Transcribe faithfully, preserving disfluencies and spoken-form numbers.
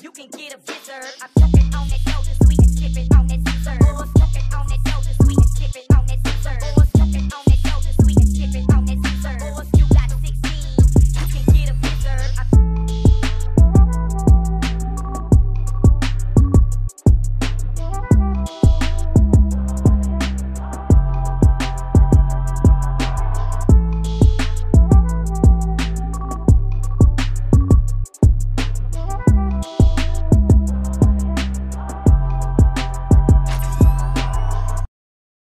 You can get a visitor.